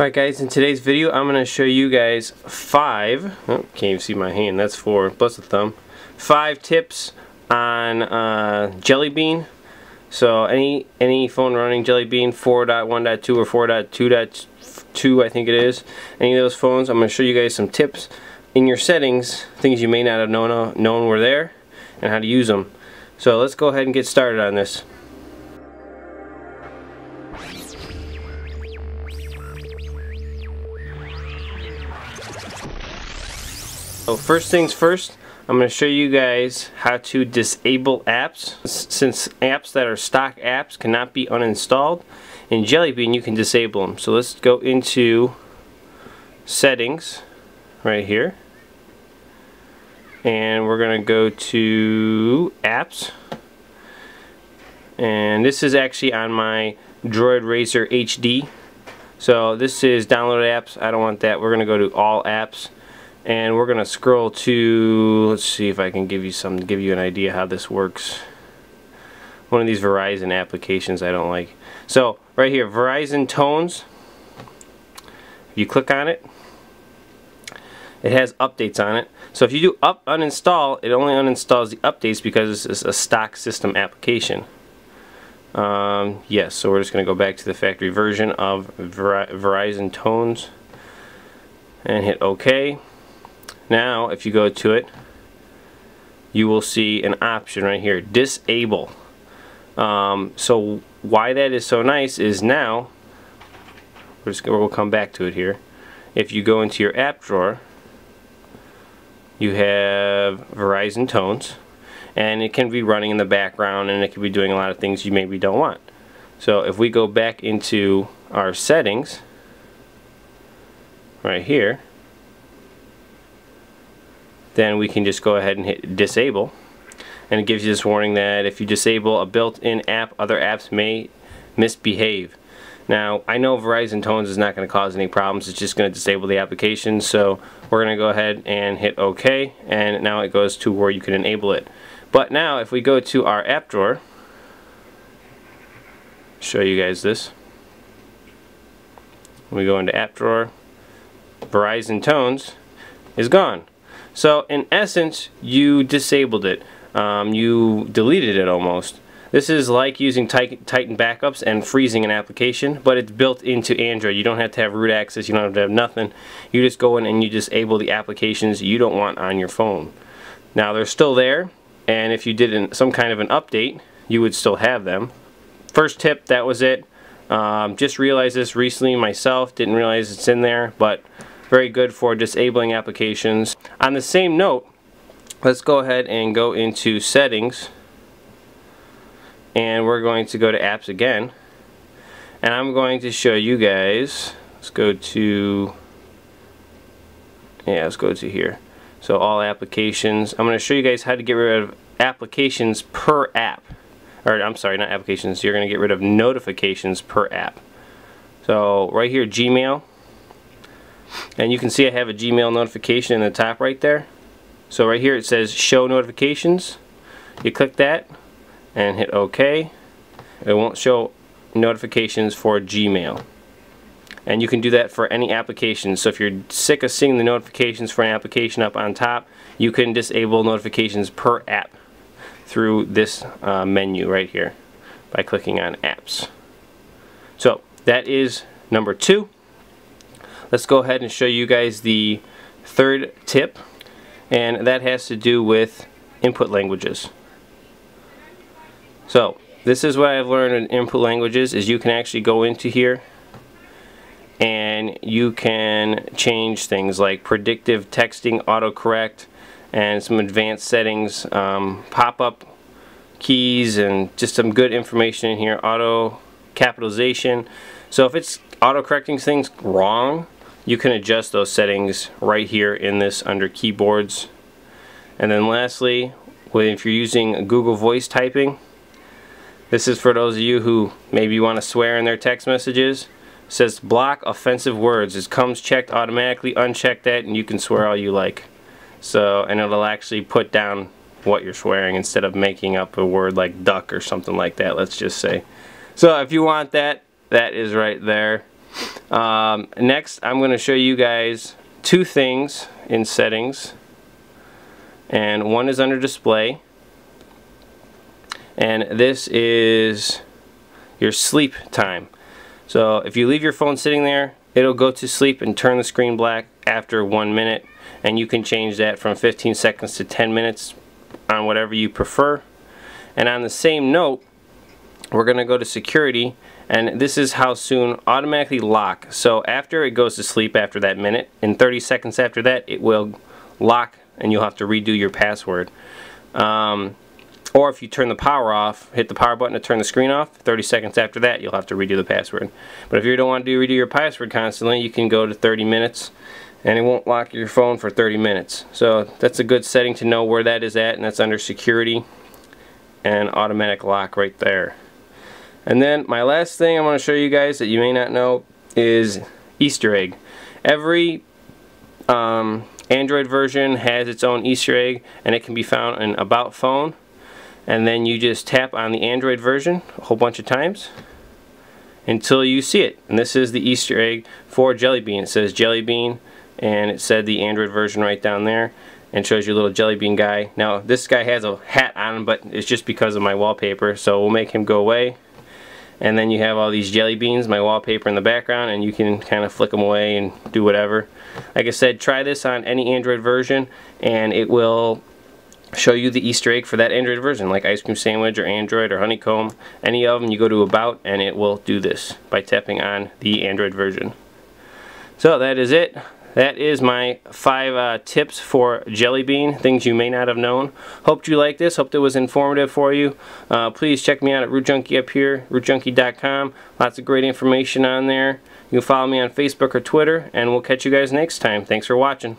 Alright guys, in today's video I'm going to show you guys can't even see my hand, that's four, plus the thumb. 5 tips on Jelly Bean. So any phone running Jelly Bean 4.1.2 or 4.2.2 I think it is, any of those phones, I'm going to show you guys some tips in your settings, things you may not have known were there, and how to use them. So let's go ahead and get started on this. So first things first, I'm going to show you guys how to disable apps. Since apps that are stock apps cannot be uninstalled, in Jelly Bean you can disable them. So let's go into settings right here, and we're going to go to apps, and this is actually on my Droid Razr HD. So this is downloaded apps, I don't want that. We're going to go to all apps, and we're gonna scroll to, let's see if I can give you an idea how this works. One of these Verizon applications I don't like. So right here, Verizon Tones, if you click on it, it has updates on it. So if you do uninstall, it only uninstalls the updates because it's a stock system application. Yes, so we're just gonna go back to the factory version of Verizon Tones and hit OK. Now if you go to it, you will see an option right here, disable. So why that is so nice is now, we'll come back to it here, if you go into your app drawer, you have Verizon Tones, and it can be running in the background and it can be doing a lot of things you maybe don't want. So if we go back into our settings right here, then we can just go ahead and hit disable, and it gives you this warning that if you disable a built-in app, other apps may misbehave. Now I know Verizon Tones is not going to cause any problems, it's just going to disable the application, so we're going to go ahead and hit OK, and now it goes to where you can enable it. But now if we go to our app drawer, show you guys this, we go into app drawer, Verizon Tones is gone. So in essence, you disabled it. You deleted it almost. This is like using Titan backups and freezing an application, but it's built into Android. You don't have to have root access, you don't have to have nothing. You just go in and you disable the applications you don't want on your phone. Now they're still there, and if you did some kind of an update, you would still have them. First tip, that was it. Just realized this recently myself, didn't realize it's in there, but very good for disabling applications. On the same note, let's go ahead and go into settings, and we're going to go to apps again, and I'm going to show you guys, let's go to here, so all applications. I'm going to show you guys how to get rid of applications per app, or I'm sorry, not applications, you're going to get rid of notifications per app. So right here, Gmail. And you can see I have a Gmail notification in the top right there. So right here it says show notifications. You click that and hit OK. It won't show notifications for Gmail. And you can do that for any application. So if you're sick of seeing the notifications for an application up on top, you can disable notifications per app through this menu right here by clicking on apps. So that is number 2. Let's go ahead and show you guys the third tip, and that has to do with input languages. So this is what I've learned in input languages, is you can actually go into here and you can change things like predictive texting, autocorrect, and some advanced settings, pop-up keys, and just some good information in here, auto capitalization. So if it's auto-correcting things wrong, you can adjust those settings right here in this under keyboards. And then lastly, if you're using Google Voice typing, this is for those of you who maybe want to swear in their text messages. It says block offensive words. It comes checked automatically. Uncheck that and you can swear all you like. So, and it'll actually put down what you're swearing instead of making up a word like duck or something like that, let's just say. So if you want that, that is right there. Next, I'm going to show you guys two things in settings, and one is under display, and this is your sleep time. So if you leave your phone sitting there, it'll go to sleep and turn the screen black after 1 minute, and you can change that from 15 seconds to 10 minutes on whatever you prefer. And on the same note, we're going to go to security, and this is how soon automatically lock. So after it goes to sleep after that minute, in 30 seconds after that, it will lock and you'll have to redo your password. Or if you turn the power off, hit the power button to turn the screen off, 30 seconds after that you'll have to redo the password. But if you don't want to redo your password constantly, you can go to 30 minutes and it won't lock your phone for 30 minutes. So that's a good setting to know where that is at, and that's under security and automatic lock right there. And then my last thing I want to show you guys that you may not know is Easter egg. Every Android version has its own Easter egg, and it can be found in About Phone. And then you just tap on the Android version a whole bunch of times until you see it. And this is the Easter egg for Jelly Bean. It says Jelly Bean, and it said the Android version right down there, and shows you a little Jelly Bean guy. Now this guy has a hat on him, but it's just because of my wallpaper, so we'll make him go away. And then you have all these jelly beans, my wallpaper in the background, and you can kind of flick them away and do whatever. Like I said, try this on any Android version and it will show you the Easter egg for that Android version, like Ice Cream Sandwich or Android or Honeycomb. Any of them, you go to About and it will do this by tapping on the Android version. So that is it. That is my 5 tips for Jelly Bean, things you may not have known. Hope you liked this. Hope it was informative for you. Please check me out at RootJunky up here, rootjunky.com. Lots of great information on there. You can follow me on Facebook or Twitter, and we'll catch you guys next time. Thanks for watching.